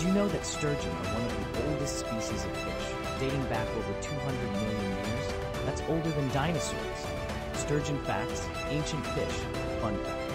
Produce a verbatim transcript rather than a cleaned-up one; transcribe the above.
Did you know that sturgeon are one of the oldest species of fish, dating back over two hundred million years? That's older than dinosaurs. Sturgeon facts, ancient fish, fun fact.